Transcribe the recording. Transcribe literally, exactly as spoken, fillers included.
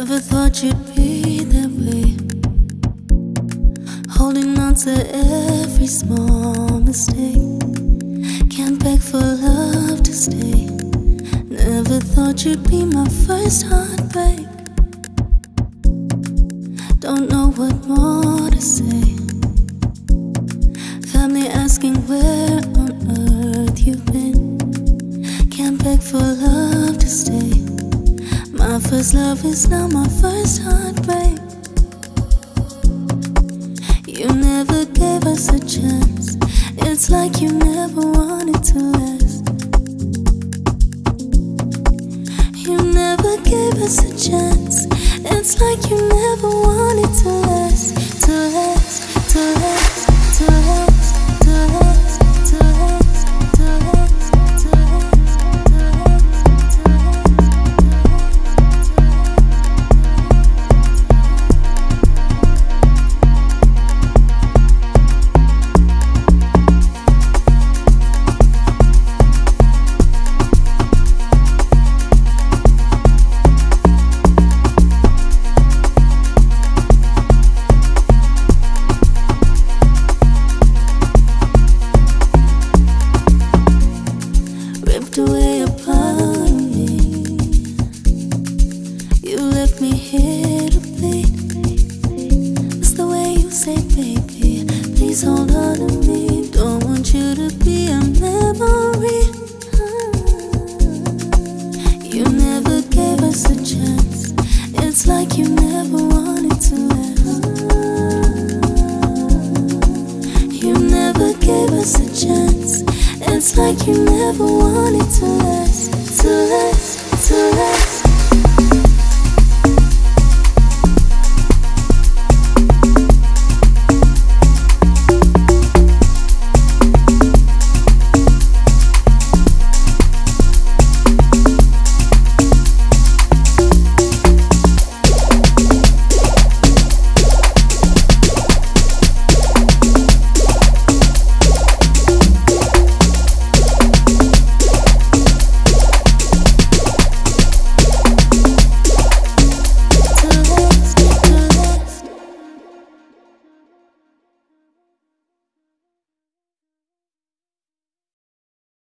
Never thought you'd be that way, holding on to every small mistake. Can't beg for love to stay. Never thought you'd be my first heartbreak. Don't know what more to say. Family asking where on earth you've been. Can't beg for love to stay. My first love is now my first heartbreak. You never gave us a chance. It's like you never wanted to last. You never gave us a chance. It's like you never wanted to last, to last, to last, to last. It's like you never wanted to